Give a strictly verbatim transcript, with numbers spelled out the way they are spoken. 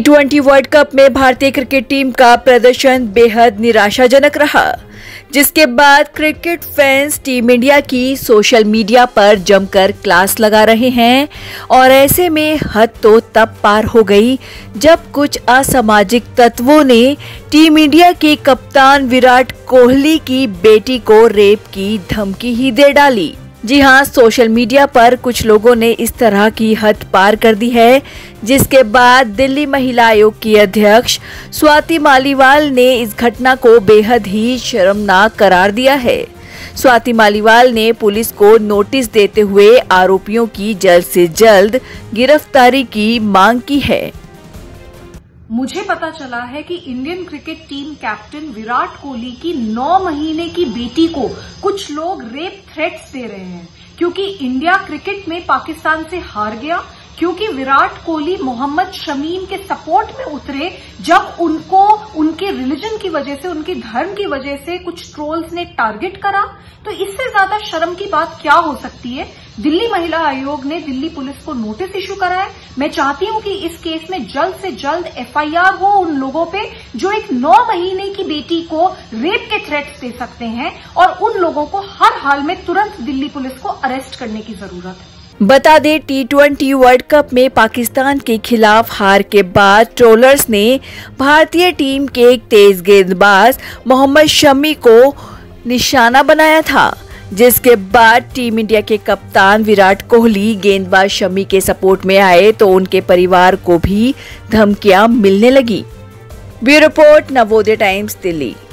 T twenty world cup में भारतीय cricket team का प्रदर्शन बेहद निराशाजनक रहा, जिसके बाद क्रिकेट फैंस टीम इंडिया की सोशल मीडिया पर जमकर क्लास लगा रहे हैं। और ऐसे में हद तो तब पार हो गई जब कुछ असामाजिक तत्वों ने टीम इंडिया के कप्तान विराट कोहली की बेटी को रेप की धमकी ही दे डाली। जी हाँ, सोशल मीडिया पर कुछ लोगों ने इस तरह की हद पार कर दी है, जिसके बाद दिल्ली महिला आयोग की अध्यक्ष स्वाति मालीवाल ने इस घटना को बेहद ही शर्मनाक करार दिया है। स्वाति मालीवाल ने पुलिस को नोटिस देते हुए आरोपियों की जल्द से जल्द गिरफ्तारी की मांग की है। मुझे पता चला है कि Indian cricket team captain Virat Kohli की नौ महीने की बेटी को कुछ लोग रेप थ्रेट्स दे रहे हैं, क्योंकि इंडिया क्रिकेट में पाकिस्तान से हार गया, क्योंकि विराट कोहली मोहम्मद शमी के सपोर्ट में उतरे जब उनको उनके रिलीजन की वजह से, उनके धर्म की वजह से कुछ ट्रोल्स ने टारगेट करा। तो इससे ज्यादा शर्म की बात क्या हो सकती है। दिल्ली महिला आयोग ने दिल्ली पुलिस को नोटिस इश्यू करा है। मैं चाहती हूं कि इस केस में जल्द से जल्द एफ आई आर हो उन लोगों पे जो एक नौ महीने की बेटी को रेप के थ्रेट्स दे सकते हैं, और उन लोगों को हर हाल में तुरंत दिल्ली पुलिस को अरेस्ट करने की जरूरत है। बता दें, टी ट्वेंटी वर्ल्ड कप में पाकिस्तान के खिलाफ हार के बाद ट्रोलर्स ने भारतीय टीम के एक तेज गेंदबाज मोहम्मद शमी को निशाना बनाया था, जिसके बाद टीम इंडिया के कप्तान विराट कोहली गेंदबाज शमी के सपोर्ट में आए तो उनके परिवार को भी धमकियां मिलने लगी। Bureau report, Navodaya Times, Delhi.